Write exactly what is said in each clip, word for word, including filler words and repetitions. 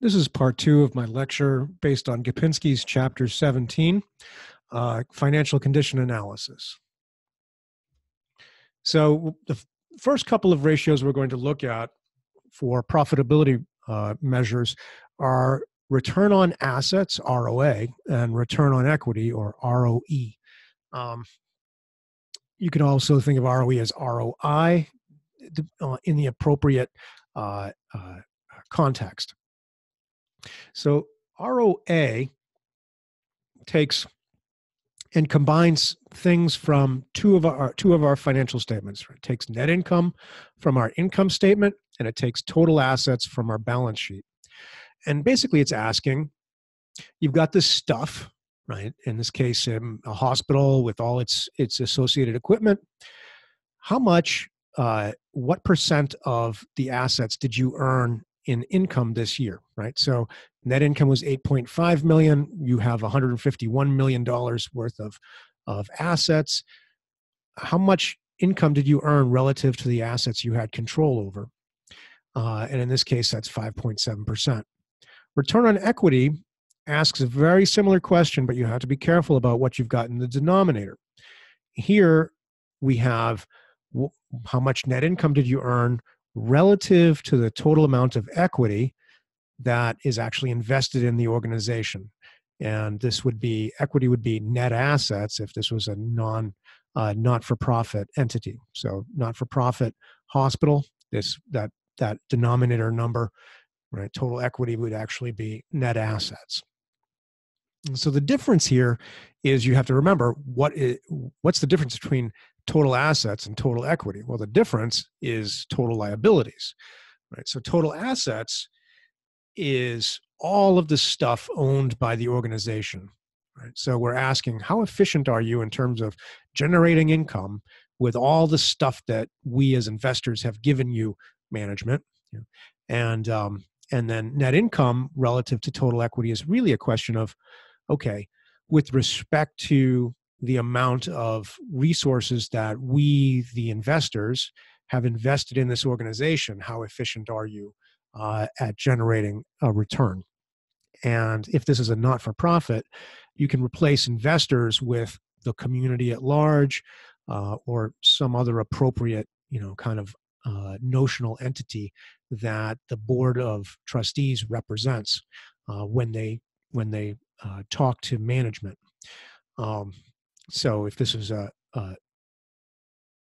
This is part two of my lecture based on Gapenski's chapter seventeen, uh, financial condition analysis. So the first couple of ratios we're going to look at for profitability uh, measures are return on assets, R O A, and return on equity, or R O E. Um, you can also think of R O E as R O I uh, in the appropriate uh, uh, context. So R O A takes and combines things from two of our two of our financial statements. It takes net income from our income statement, and it takes total assets from our balance sheet. And basically, it's asking, you've got this stuff, right? In this case, in a hospital with all its its associated equipment. How much? Uh, what percent of the assets did you earn in income this year, right? So net income was eight point five million. You have one hundred fifty-one million dollars worth of, of assets. How much income did you earn relative to the assets you had control over? Uh, and in this case, that's five point seven percent. Return on equity asks a very similar question, but you have to be careful about what you've got in the denominator. Here we have how much net income did you earn relative to the total amount of equity that is actually invested in the organization. And this would be, equity would be net assets if this was a non, uh, not-for-profit entity. So not-for-profit hospital, this, that, that denominator number, right? Total equity would actually be net assets. And so the difference here is you have to remember what is, what's the difference between total assets and total equity? Well, the difference is total liabilities, right? So total assets is all of the stuff owned by the organization, right? So we're asking, how efficient are you in terms of generating income with all the stuff that we as investors have given you, management? Yeah. And, um, and then net income relative to total equity is really a question of, okay, with respect to the amount of resources that we, the investors, have invested in this organization, how efficient are you uh, at generating a return? And if this is a not-for-profit, you can replace investors with the community at large uh, or some other appropriate, you know, kind of uh, notional entity that the board of trustees represents uh, when they, when they uh, talk to management. Um, So if this is a, a,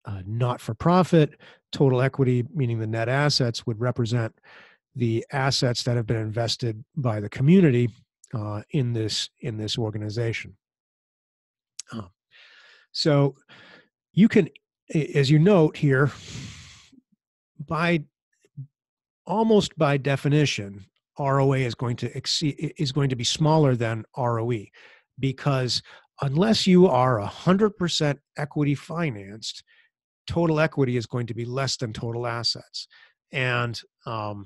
a not-for-profit, total equity, meaning the net assets, would represent the assets that have been invested by the community uh, in this in this organization. Uh, so you can, as you note here, by almost by definition, R O A is going to exceed is going to be smaller than R O E, because unless you are one hundred percent equity financed, total equity is going to be less than total assets. And um,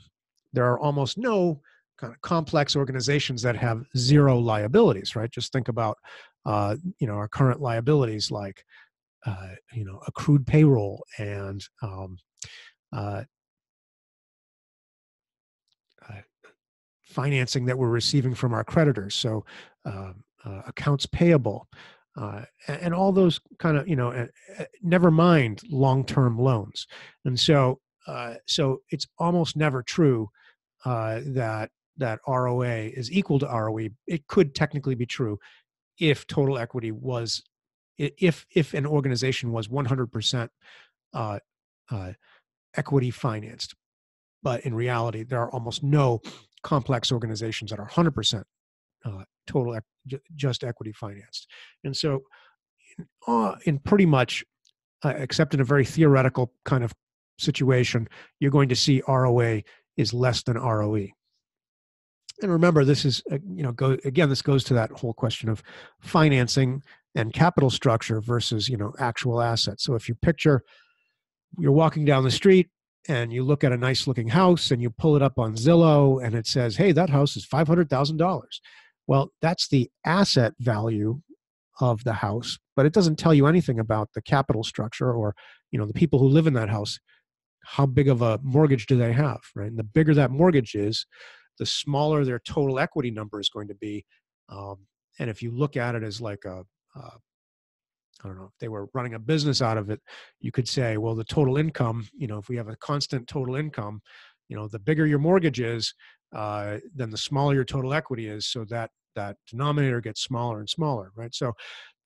there are almost no kind of complex organizations that have zero liabilities, right? Just think about, uh, you know, our current liabilities like, uh, you know, accrued payroll and um, uh, uh, financing that we're receiving from our creditors. So, um, Uh, accounts payable, uh, and, and all those kind of, you know, uh, uh, never mind long-term loans. And so, uh, so it's almost never true uh, that, that R O A is equal to R O E. It could technically be true if total equity was, if, if an organization was one hundred percent uh, uh, equity financed. But in reality, there are almost no complex organizations that are one hundred percent uh, total equity. Just equity financed. And so in, uh, in pretty much, uh, except in a very theoretical kind of situation, you're going to see R O A is less than R O E. And remember, this is, uh, you know, go, again, this goes to that whole question of financing and capital structure versus, you know, actual assets. So if you picture, you're walking down the street and you look at a nice looking house and you pull it up on Zillow and it says, hey, that house is five hundred thousand dollars. Well, that's the asset value of the house, but it doesn't tell you anything about the capital structure or, you know, the people who live in that house. How big of a mortgage do they have, right? And the bigger that mortgage is, the smaller their total equity number is going to be. Um, and if you look at it as like a, uh, I don't know, if they were running a business out of it, you could say, well, the total income, you know, if we have a constant total income, you know, the bigger your mortgage is, uh, then the smaller your total equity is. So that, that denominator gets smaller and smaller, right? So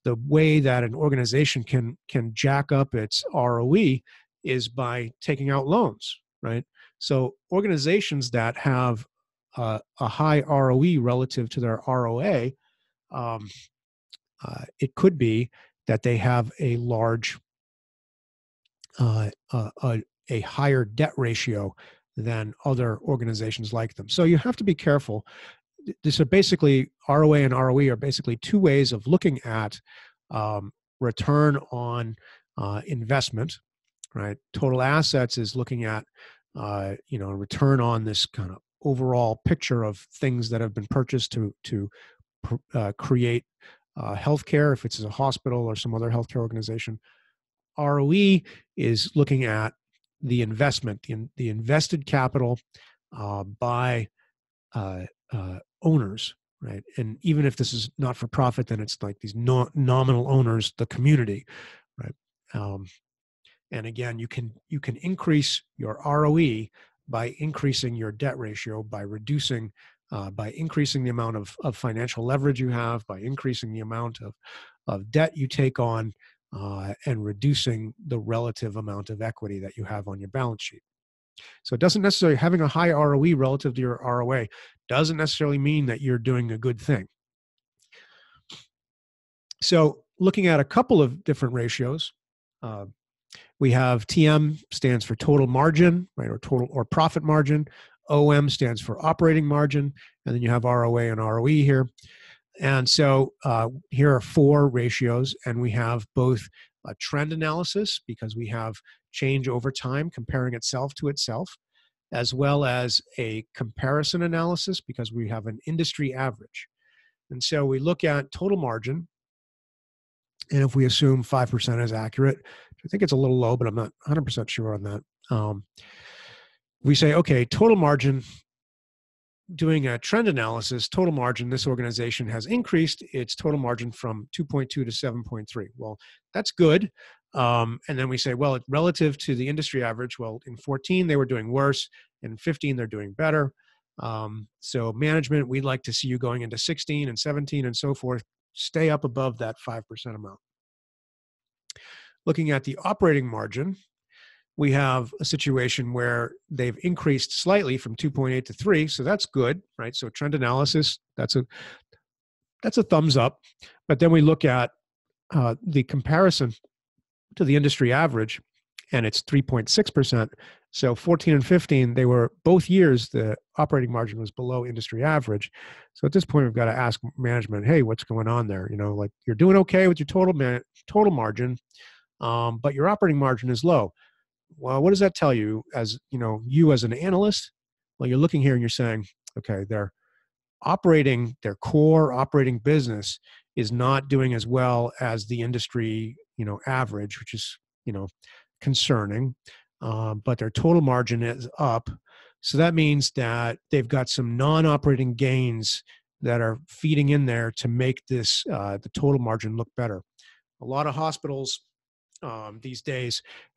the way that an organization can, can jack up its R O E is by taking out loans, right? So organizations that have uh, a high R O E relative to their R O A, um, uh, it could be that they have a large, uh, uh, a, a higher debt ratio than other organizations like them. So you have to be careful. So basically, R O A and R O E are basically two ways of looking at um, return on uh, investment, right? Total assets is looking at, uh, you know, return on this kind of overall picture of things that have been purchased to, to uh, create uh, healthcare, if it's a hospital or some other healthcare organization. R O E is looking at the investment, in the invested capital uh, by uh, uh, owners, right? And even if this is not for profit, then it's like these no nominal owners, the community, right? Um, and again, you can you can increase your R O E by increasing your debt ratio, by reducing, uh, by increasing the amount of, of financial leverage you have, by increasing the amount of, of debt you take on, uh, and reducing the relative amount of equity that you have on your balance sheet. So it doesn't necessarily, having a high R O E relative to your R O A doesn't necessarily mean that you're doing a good thing. So looking at a couple of different ratios, uh, we have T M stands for total margin, right, or total or profit margin. O M stands for operating margin, and then you have R O A and R O E here. And so uh, here are four ratios, and we have both a trend analysis, because we have change over time comparing itself to itself, as well as a comparison analysis, because we have an industry average. And so we look at total margin, and if we assume five percent is accurate, I think it's a little low, but I'm not one hundred percent sure on that. Um, we say, okay, total margin, doing a trend analysis, total margin, this organization has increased its total margin from two point two to seven point three. Well, that's good. Um, and then we say, well, relative to the industry average, well, in fourteen, they were doing worse. In fifteen, they're doing better. Um, so management, we'd like to see you going into sixteen and seventeen and so forth, stay up above that five percent amount. Looking at the operating margin, we have a situation where they've increased slightly from two point eight to three, so that's good, right? So trend analysis, that's a, that's a thumbs up. But then we look at uh, the comparison to the industry average, and it's three point six percent. So fourteen and fifteen, they were both years, the operating margin was below industry average. So at this point, we've got to ask management, hey, what's going on there? You know, like, you're doing okay with your total, man total margin, Um, but your operating margin is low. Well, what does that tell you as, you know, you as an analyst? Well, you're looking here and you're saying, okay, their operating, their core operating business is not doing as well as the industry, you know, average, which is, you know, concerning, um, but their total margin is up. So that means that they've got some non-operating gains that are feeding in there to make this, uh, the total margin look better. A lot of hospitals Um, these days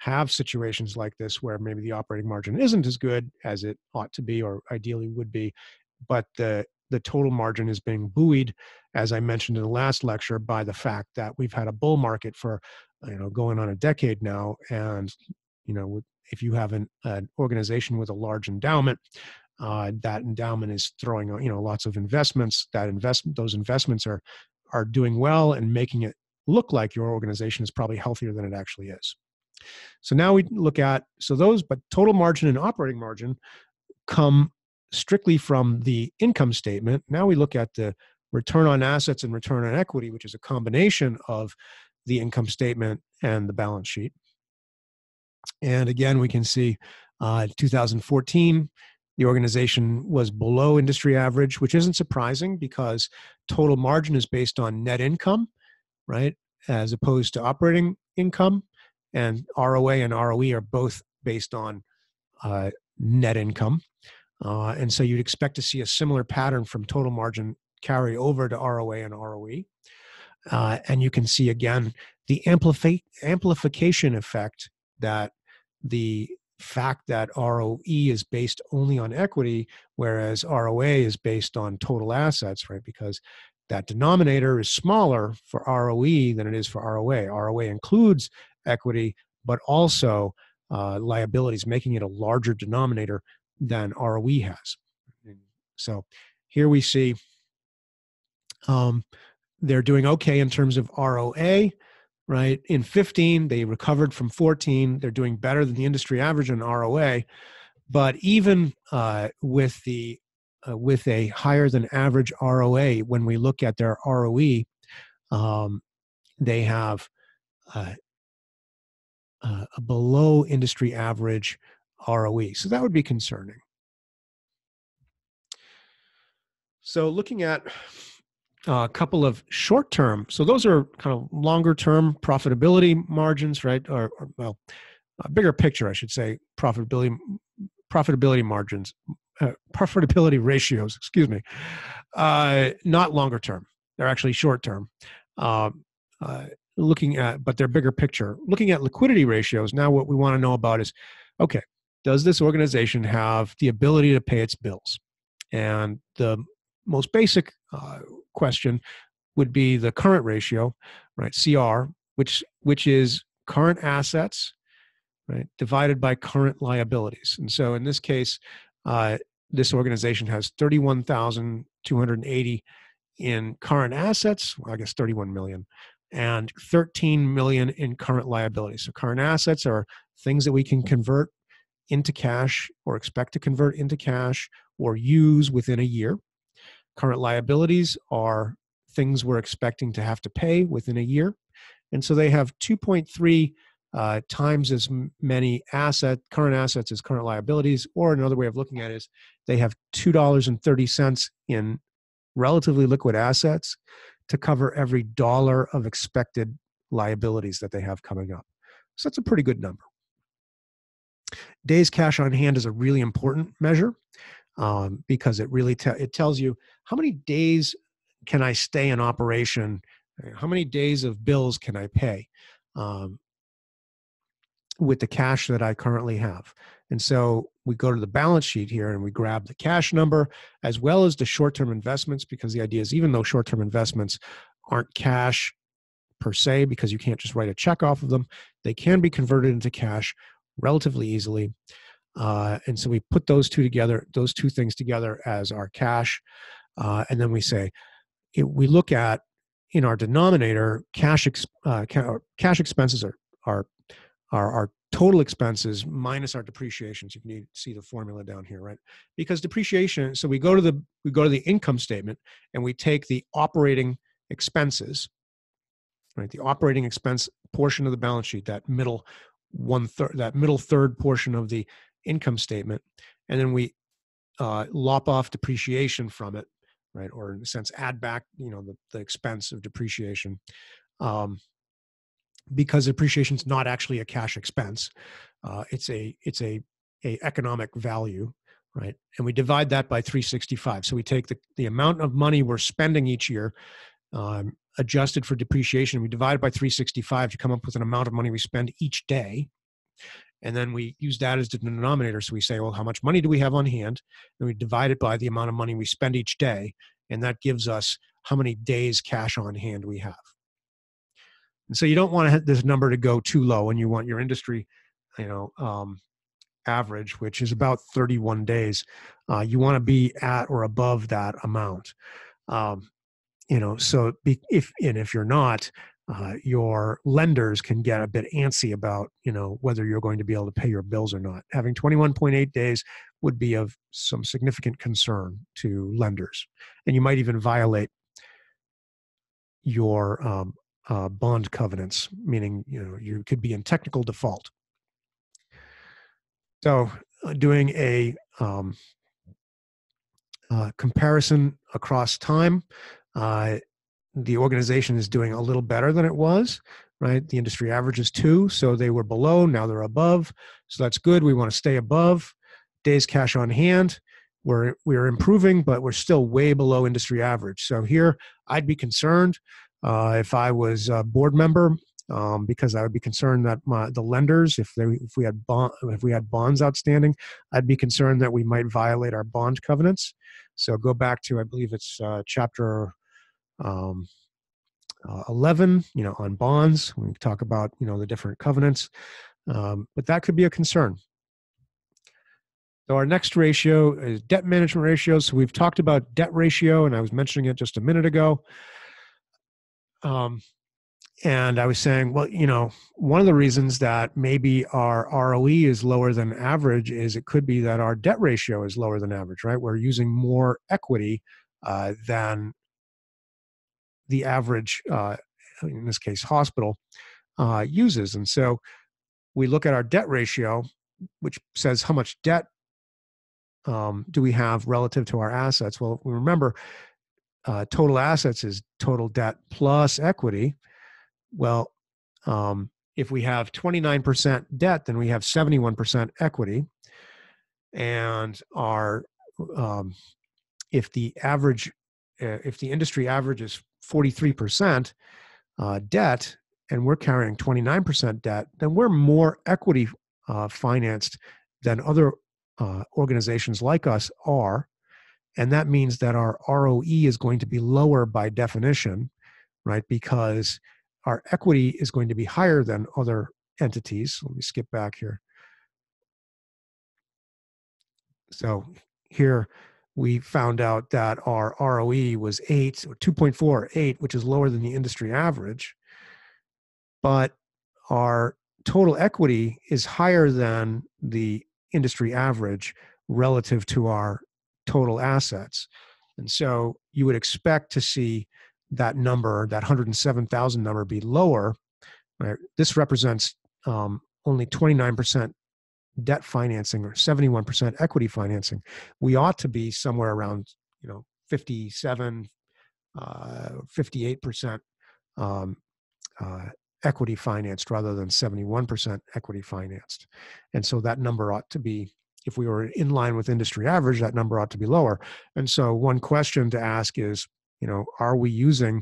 have situations like this where maybe the operating margin isn't as good as it ought to be or ideally would be, but the, the total margin is being buoyed, as I mentioned in the last lecture, by the fact that we've had a bull market for, you know, going on a decade now. And, you know, if you have an, an organization with a large endowment, uh, that endowment is throwing, you know, lots of investments, that investment, those investments are, are doing well and making it look like your organization is probably healthier than it actually is. So now we look at, so those, but total margin and operating margin come strictly from the income statement. Now we look at the return on assets and return on equity, which is a combination of the income statement and the balance sheet. And again, we can see uh, two thousand fourteen, the organization was below industry average, which isn't surprising because total margin is based on net income, right, as opposed to operating income, and R O A and R O E are both based on uh, net income. Uh, and so you'd expect to see a similar pattern from total margin carry over to R O A and R O E. Uh, and you can see again, the amplifi- amplification effect that the fact that R O E is based only on equity, whereas R O A is based on total assets, right? Because that denominator is smaller for R O E than it is for R O A. R O A includes equity, but also uh, liabilities, making it a larger denominator than R O E has. So here we see um, they're doing okay in terms of R O A, right? In fifteen, they recovered from fourteen. They're doing better than the industry average in R O A. But even uh, with the Uh, with a higher than average R O A, when we look at their R O E, um, they have uh, uh, a below industry average R O E. So that would be concerning. So looking at a couple of short-term, so those are kind of longer-term profitability margins, right? Or, or well, a bigger picture, I should say, profitability profitability margins. Uh, profitability ratios, excuse me, uh, not longer term. They're actually short term. Uh, uh, looking at, but they're bigger picture. Looking at liquidity ratios, now what we want to know about is, okay, does this organization have the ability to pay its bills? And the most basic uh, question would be the current ratio, right? C R, which which is current assets, right, divided by current liabilities. And so in this case, uh, this organization has thirty-one thousand two hundred eighty in current assets, well, I guess thirty-one million, and thirteen million in current liabilities. So current assets are things that we can convert into cash or expect to convert into cash or use within a year. Current liabilities are things we're expecting to have to pay within a year. And so they have two point three Uh, times as many asset, current assets as current liabilities, or another way of looking at it is they have two dollars and thirty cents in relatively liquid assets to cover every dollar of expected liabilities that they have coming up. So that's a pretty good number. Days cash on hand is a really important measure um, because it really te- it tells you how many days can I stay in operation, how many days of bills can I pay. Um, with the cash that I currently have. And so we go to the balance sheet here and we grab the cash number as well as the short-term investments, because the idea is even though short-term investments aren't cash per se, because you can't just write a check off of them, they can be converted into cash relatively easily. Uh, and so we put those two together, those two things together as our cash. Uh, and then we say, it, we look at in our denominator, cash, ex, uh, ca- cash expenses are, are Our, our total expenses minus our depreciations. You can see the formula down here, right? Because depreciation, so we go to the we go to the income statement and we take the operating expenses, right? The operating expense portion of the balance sheet, that middle one third, that middle third portion of the income statement, and then we uh, lop off depreciation from it, right? Or in a sense, add back, you know, the, the expense of depreciation. Um, Because depreciation is not actually a cash expense, uh, it's a it's a a economic value, right? And we divide that by three sixty-five. So we take the the amount of money we're spending each year, um, adjusted for depreciation. We divide it by three sixty-five to come up with an amount of money we spend each day, and then we use that as the denominator. So we say, well, how much money do we have on hand? And we divide it by the amount of money we spend each day, and that gives us how many days cash on hand we have. And so you don't want this number to go too low, and you want your industry, you know, um, average, which is about thirty-one days. Uh, you want to be at or above that amount, um, you know. So be, if and if you're not, uh, your lenders can get a bit antsy about, you know, whether you're going to be able to pay your bills or not. Having twenty-one point eight days would be of some significant concern to lenders, and you might even violate your um, Uh, bond covenants, meaning, you know, you could be in technical default. So uh, doing a um, uh, comparison across time, uh, the organization is doing a little better than it was, right? The industry average is two, so they were below, now they're above. So that's good, we want to stay above. Days cash on hand We're, we're improving, but we're still way below industry average. So here, I'd be concerned uh, if I was a board member, um, because I would be concerned that my, the lenders, if, they, if, we had bond, if we had bonds outstanding, I'd be concerned that we might violate our bond covenants. So go back to, I believe it's uh, chapter um, uh, eleven, you know, on bonds. We talk about, you know, the different covenants, um, but that could be a concern. So our next ratio is debt management ratio. So we've talked about debt ratio, and I was mentioning it just a minute ago. Um, and I was saying, well, you know, one of the reasons that maybe our R O E is lower than average is it could be that our debt ratio is lower than average, right? We're using more equity uh, than the average, uh, in this case, hospital uh, uses. And so we look at our debt ratio, which says how much debt Um, do we have relative to our assets? Well, remember, uh, total assets is total debt plus equity. Well, um, if we have twenty-nine percent debt, then we have seventy-one percent equity. And our um, if the average, uh, if the industry average is forty-three percent uh, debt, and we're carrying twenty-nine percent debt, then we're more equity uh, financed than other Uh, organizations like us are, and that means that our R O E is going to be lower by definition, right? Because our equity is going to be higher than other entities. Let me skip back here. So here we found out that our R O E was eight, or two point four or eight, which is lower than the industry average, but our total equity is higher than the industry average relative to our total assets. And so you would expect to see that number, that one hundred seven thousand number, be lower. Right? This represents um, only twenty-nine percent debt financing or seventy-one percent equity financing. We ought to be somewhere around, you know, fifty-seven, uh, fifty-eight percent um, uh, equity financed rather than seventy-one percent equity financed. And so that number ought to be, if we were in line with industry average, that number ought to be lower. And so one question to ask is, you know, are we using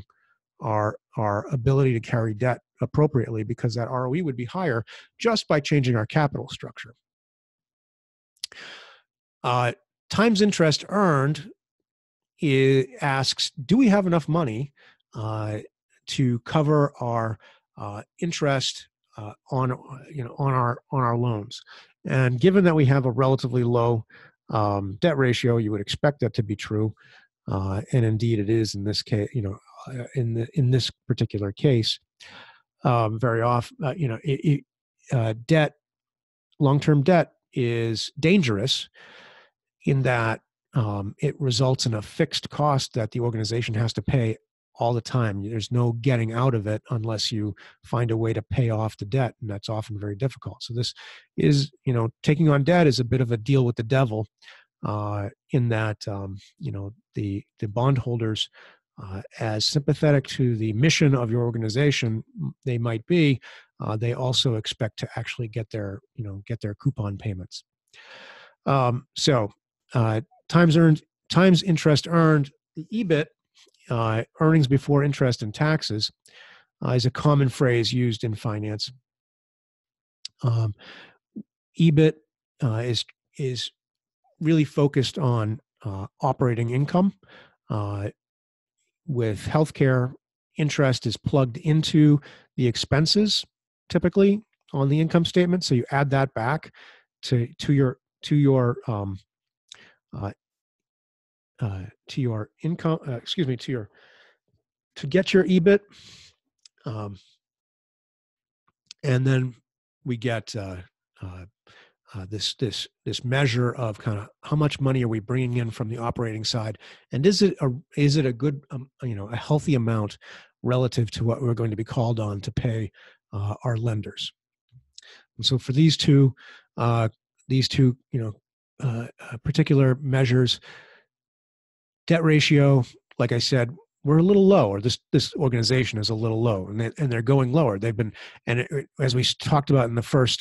our, our ability to carry debt appropriately? Because that R O E would be higher just by changing our capital structure. Uh, times interest earned asks, do we have enough money uh, to cover our Uh, interest uh, on you know on our on our loans, and given that we have a relatively low um, debt ratio, you would expect that to be true, uh, and indeed it is in this case. You know, uh, in the in this particular case, um, very often uh, you know it, it, uh, debt, long-term debt, is dangerous in that um, it results in a fixed cost that the organization has to pay all the time. There's no getting out of it unless you find a way to pay off the debt, and that's often very difficult. So this is, you know, taking on debt is a bit of a deal with the devil, uh, in that, um, you know, the, the bondholders, uh, as sympathetic to the mission of your organization they might be, uh, they also expect to actually get their, you know, get their coupon payments. Um, so uh, times earned, times interest earned, the EBIT, Uh, earnings before interest and taxes, uh, is a common phrase used in finance. Um, EBIT uh, is is really focused on uh, operating income. Uh, with healthcare, interest is plugged into the expenses typically on the income statement, so you add that back to to your to your um, uh, Uh, to your income, uh, excuse me, to your, to get your EBIT. Um, and then we get uh, uh, uh, this, this, this measure of kind of how much money are we bringing in from the operating side? And is it a, is it a good, um, you know, a healthy amount relative to what we're going to be called on to pay uh, our lenders? And so for these two, uh, these two, you know, uh, particular measures, debt ratio, like I said, we're a little low, or this, this organization is a little low, and, they, and they're going lower. They've been, and it, as we talked about in the first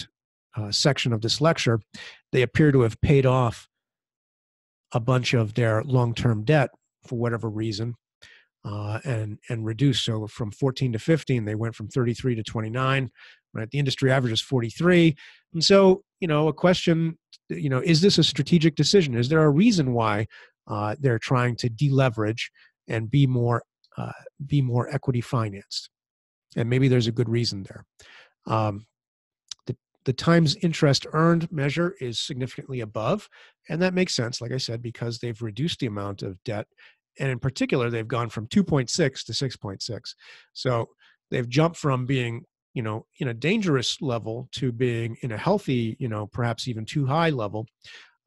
uh, section of this lecture, they appear to have paid off a bunch of their long-term debt for whatever reason, uh, and and reduce. So from fourteen to fifteen, they went from thirty-three to twenty-nine. Right, the industry average is forty-three. And so, you know, a question, you know, is this a strategic decision? Is there a reason why uh, they're trying to deleverage and be more uh, be more equity financed? And maybe there's a good reason there. Um, The times interest earned measure is significantly above. And that makes sense, like I said, because they've reduced the amount of debt. And in particular, they've gone from two point six to six point six. So they've jumped from being, you know, in a dangerous level to being in a healthy, you know, perhaps even too high level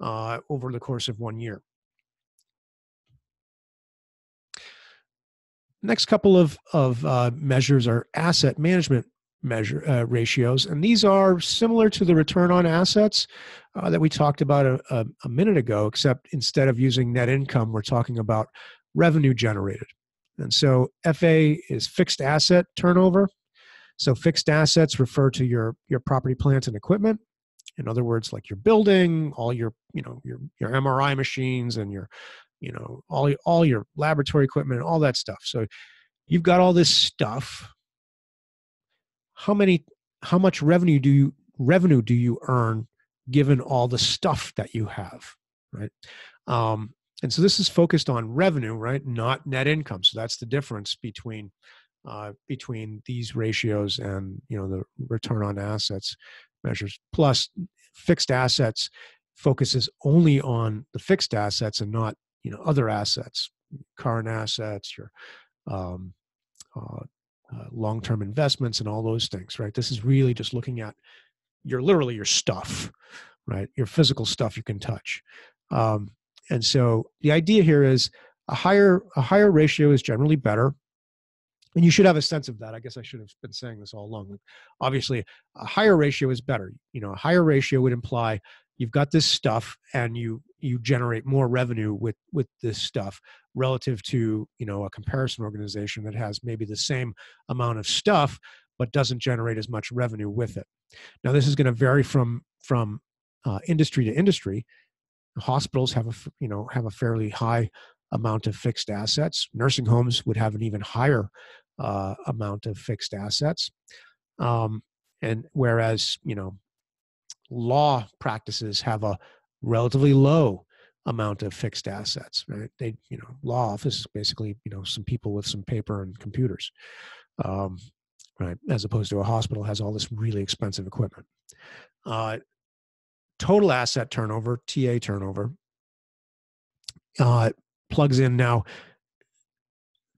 uh, over the course of one year. Next couple of, of uh, measures are asset management measure uh, ratios, and these are similar to the return on assets uh, that we talked about a, a, a minute ago, except instead of using net income, we're talking about revenue generated. And so F A is fixed asset turnover. So fixed assets refer to your your property, plants, and equipment. In other words, like your building, all your you know your your M R I machines, and your you know all all your laboratory equipment and all that stuff. So you've got all this stuff. How many, how much revenue do you revenue do you earn given all the stuff that you have, right? Um, and so this is focused on revenue, right? Not net income. So that's the difference between uh, between these ratios and you know the return on assets measures. Plus, fixed assets focuses only on the fixed assets and not you know other assets, current assets, your um, uh, Uh, long-term investments and all those things, right? This is really just looking at your, literally your stuff, right? Your physical stuff you can touch. Um, and so the idea here is a higher, a higher ratio is generally better. And you should have a sense of that. I guess I should have been saying this all along. Obviously, a higher ratio is better. You know, a higher ratio would imply you've got this stuff and you, you generate more revenue with, with this stuff relative to, you know, a comparison organization that has maybe the same amount of stuff, but doesn't generate as much revenue with it. Now, this is going to vary from, from uh, industry to industry. Hospitals have a, you know, have a fairly high amount of fixed assets. Nursing homes would have an even higher uh, amount of fixed assets. Um, and whereas, you know, law practices have a relatively low amount of fixed assets, right? They, you know, law office is basically, you know, some people with some paper and computers, um, right? As opposed to a hospital has all this really expensive equipment. Uh, total asset turnover, T A turnover, uh, plugs in now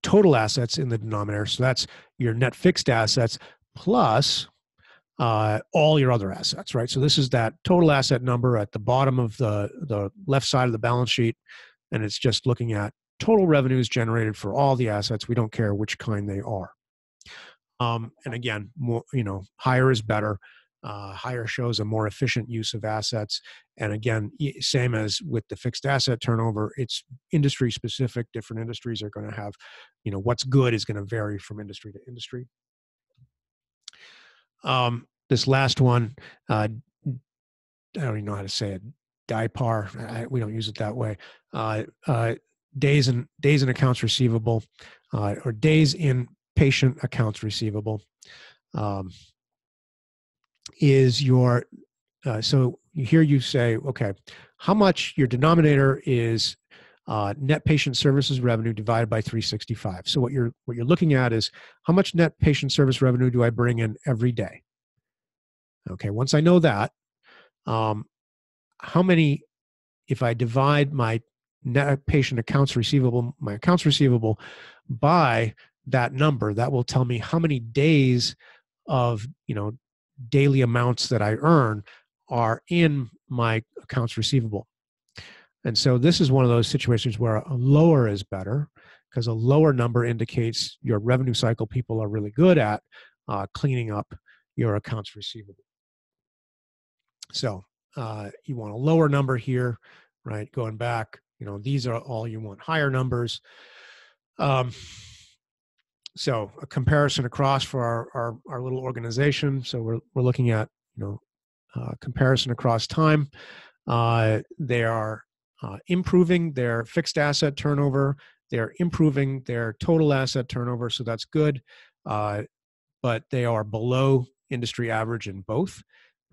total assets in the denominator. So that's your net fixed assets plus Uh, all your other assets, right? So this is that total asset number at the bottom of the, the left side of the balance sheet. And it's just looking at total revenues generated for all the assets. We don't care which kind they are. Um, and again, more, you know, higher is better. Uh, higher shows a more efficient use of assets. And again, same as with the fixed asset turnover, it's industry specific. Different industries are going to have, you know, what's good is going to vary from industry to industry. Um, this last one, uh, I don't even know how to say it. D I P A R, I, we don't use it that way. Uh, uh, days in days in accounts receivable, uh, or days in patient accounts receivable, um, is your. Uh, so here you say, okay, how much your denominator is uh, net patient services revenue divided by three sixty-five. So what you're, what you're looking at is how much net patient service revenue do I bring in every day? Okay. Once I know that, um, how many, if I divide my net patient accounts receivable, my accounts receivable by that number, that will tell me how many days of, you know, daily amounts that I earn are in my accounts receivable. And so this is one of those situations where a lower is better, because a lower number indicates your revenue cycle people are really good at uh, cleaning up your accounts receivable. So uh, you want a lower number here, right? Going back, you know, these are all you want, higher numbers. Um, so a comparison across for our, our, our little organization. So we're, we're looking at, you know, uh, comparison across time. Uh, they are uh, improving their fixed asset turnover. They're improving their total asset turnover, so that's good. Uh, but they are below industry average in both,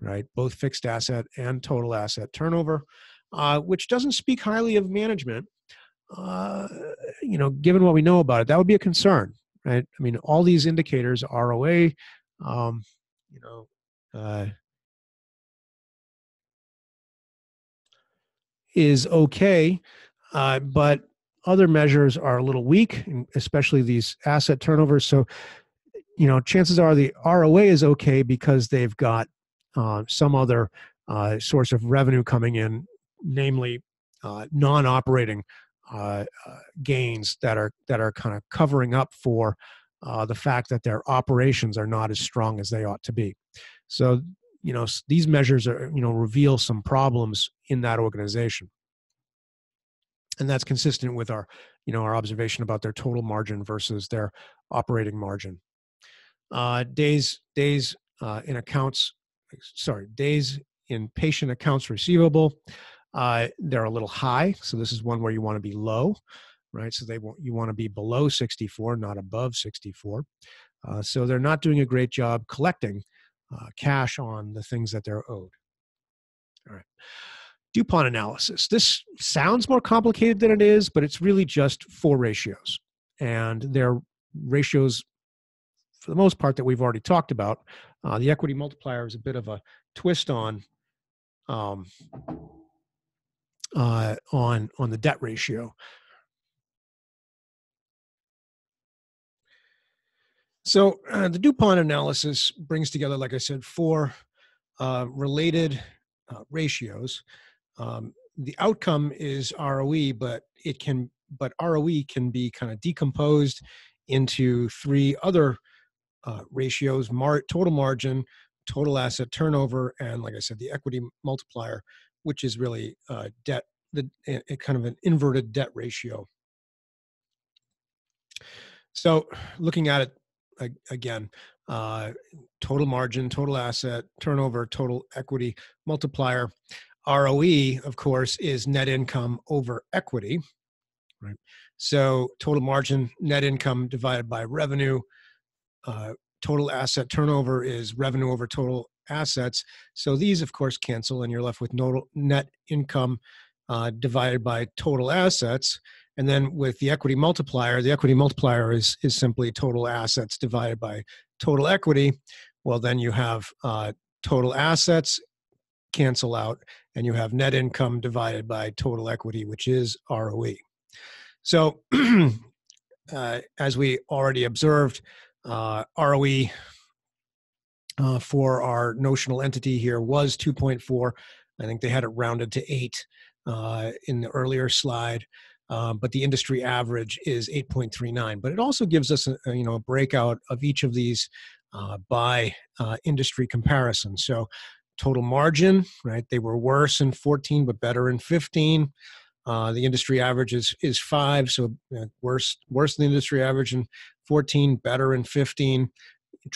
right? Both fixed asset and total asset turnover, uh, which doesn't speak highly of management. Uh, you know, given what we know about it, that would be a concern, right? I mean, all these indicators, R O A, um, you know, uh, is okay, uh, but other measures are a little weak, especially these asset turnovers. So, you know, chances are the R O A is okay because they've got uh, some other uh, source of revenue coming in, namely uh, non-operating Uh, uh, gains that are that are kind of covering up for uh, the fact that their operations are not as strong as they ought to be. So, you know, these measures are, you know, reveal some problems in that organization, and that's consistent with our, you know, our observation about their total margin versus their operating margin. Uh, days days uh, in accounts, sorry, days in patient accounts receivable. Uh, they're a little high, so this is one where you want to be low, right? So they want, you want to be below sixty-four, not above sixty-four. Uh, so they're not doing a great job collecting uh, cash on the things that they're owed. All right. DuPont analysis. This sounds more complicated than it is, but it's really just four ratios. And they're ratios, for the most part, that we've already talked about. Uh, the equity multiplier is a bit of a twist on um, Uh, on, on the debt ratio. So uh, the DuPont analysis brings together, like I said, four uh, related uh, ratios. Um, the outcome is R O E, but it can, but R O E can be kind of decomposed into three other uh, ratios: mar- total margin, total asset turnover, and, like I said, the equity multiplier, which is really uh, debt, the a kind of an inverted debt ratio. So, looking at it again, uh, total margin, total asset turnover, total equity multiplier. R O E, of course, is net income over equity, right? So, total margin, net income divided by revenue. Uh, total asset turnover is revenue over total assets. So these, of course, cancel, and you're left with net income uh, divided by total assets. And then with the equity multiplier, the equity multiplier is, is simply total assets divided by total equity. Well, then you have uh, total assets cancel out, and you have net income divided by total equity, which is R O E. So uh, as we already observed, uh, R O E Uh, for our notional entity here was two point four. I think they had it rounded to eight uh, in the earlier slide, uh, but the industry average is eight point three nine. But it also gives us a, you know, a breakout of each of these uh, by uh, industry comparison. So total margin, right? They were worse in fourteen, but better in fifteen. Uh, the industry average is is five, so uh, worse worse than the industry average in fourteen, better in fifteen.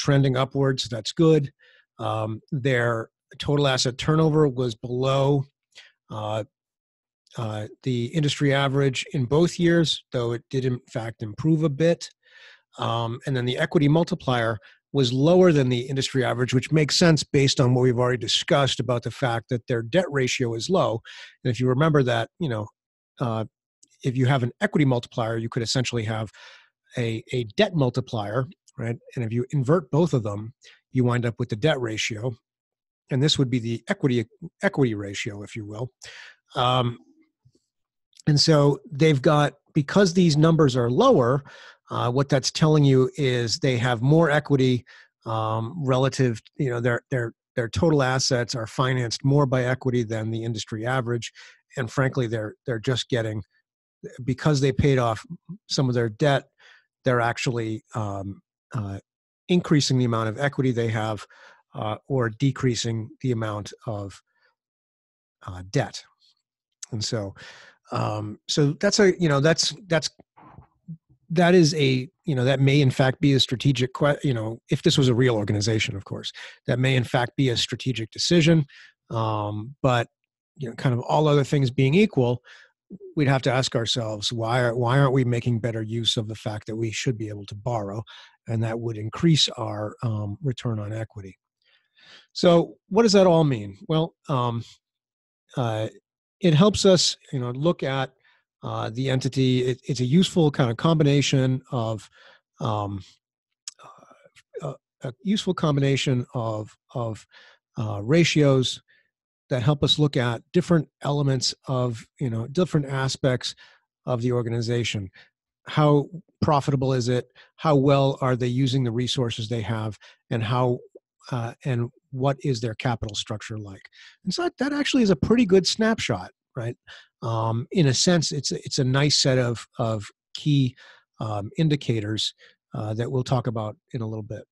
Trending upwards, that's good. Um, their total asset turnover was below uh, uh, the industry average in both years, though it did in fact improve a bit. Um, and then the equity multiplier was lower than the industry average, which makes sense based on what we've already discussed about the fact that their debt ratio is low. And if you remember that, you know, uh, if you have an equity multiplier, you could essentially have a, a debt multiplier, right? And if you invert both of them, you wind up with the debt ratio. And this would be the equity equity ratio, if you will. Um, and so they've got, because these numbers are lower, uh, what that's telling you is they have more equity um, relative, you know, their, their, their total assets are financed more by equity than the industry average. And frankly, they're, they're just getting, because they paid off some of their debt, they're actually um, Uh, increasing the amount of equity they have uh, or decreasing the amount of uh, debt. And so um, so that's a, you know, that's, that's, that is a, you know, that may in fact be a strategic, you know, if this was a real organization, of course, that may in fact be a strategic decision. Um, but you know, kind of all other things being equal, we'd have to ask ourselves, why, are, why aren't we making better use of the fact that we should be able to borrow, and that would increase our um, return on equity. So what does that all mean? Well, um, uh, it helps us, you know, look at uh, the entity. It, it's a useful kind of combination of um, uh, a, a useful combination of of uh, ratios that help us look at different elements of, you know, different aspects of the organization. How profitable is it? How well are they using the resources they have? And how uh, and what is their capital structure like? And so that actually is a pretty good snapshot, right? Um, in a sense, it's it's a nice set of of key um, indicators uh, that we'll talk about in a little bit.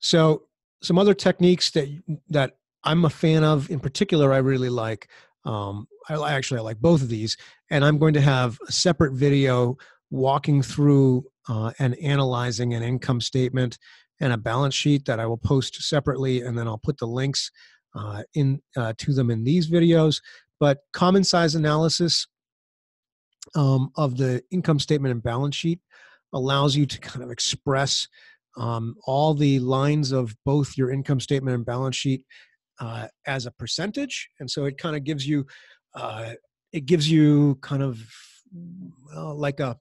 So some other techniques that that I'm a fan of, in particular, I really like. Um, I actually I like both of these, and I'm going to have a separate video walking through uh, and analyzing an income statement and a balance sheet that I will post separately, and then I'll put the links uh, in uh, to them in these videos. But common size analysis um, of the income statement and balance sheet allows you to kind of express um, all the lines of both your income statement and balance sheet Uh, as a percentage, and so it kind of gives you, uh, it gives you kind of uh, like a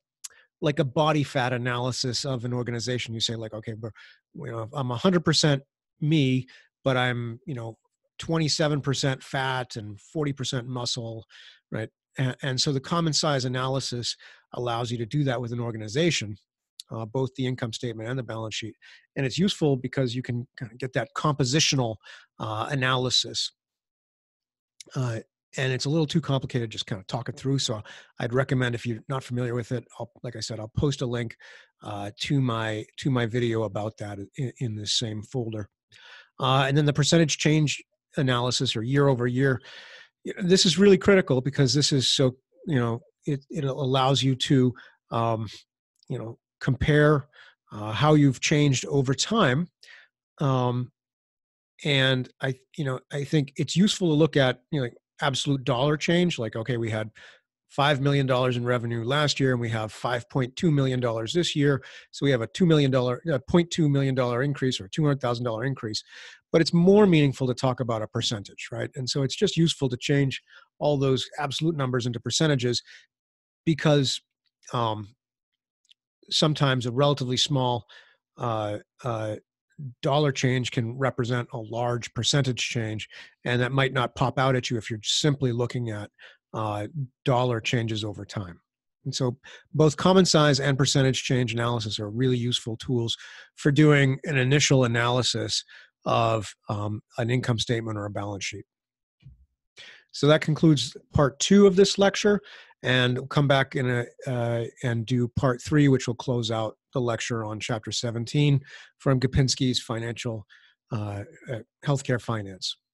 like a body fat analysis of an organization. You say like, okay, but you know, I'm one hundred percent me, but I'm you know twenty-seven percent fat and forty percent muscle, right? And, and so the common size analysis allows you to do that with an organization, uh, both the income statement and the balance sheet, and it's useful because you can kind of get that compositional Uh, analysis. Uh, and it's a little too complicated, just kind of talk it through. So I'd recommend, if you're not familiar with it, I'll, like I said, I'll post a link uh, to my to my video about that in, in this same folder. Uh, and then the percentage change analysis, or year over year. This is really critical because this is so, you know, it, it allows you to, um, you know, compare uh, how you've changed over time. Um, And I, you know, I think it's useful to look at, you know, like absolute dollar change. Like, okay, we had five million dollars in revenue last year, and we have five point two million dollars this year. So we have a two million dollars, zero point two million dollars increase, or two hundred thousand dollars increase. But it's more meaningful to talk about a percentage, right? And so it's just useful to change all those absolute numbers into percentages, because um, sometimes a relatively small uh, uh, dollar change can represent a large percentage change, and that might not pop out at you if you're simply looking at uh, dollar changes over time. And so both common size and percentage change analysis are really useful tools for doing an initial analysis of um, an income statement or a balance sheet. So that concludes part two of this lecture, and we'll come back in a, uh, and do part three, which will close out the lecture on chapter seventeen from Gapenski's financial uh, healthcare finance.